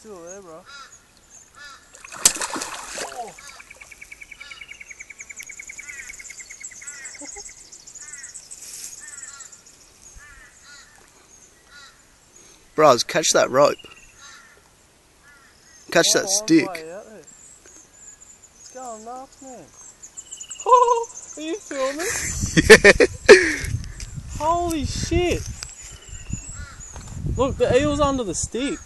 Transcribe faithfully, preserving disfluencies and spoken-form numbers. still there, bro. Oh. Bros, catch that rope. Catch oh, that stick. It's going nuts, man. Oh, are you filming? Yeah. Holy shit. Look, the eel's under the stick.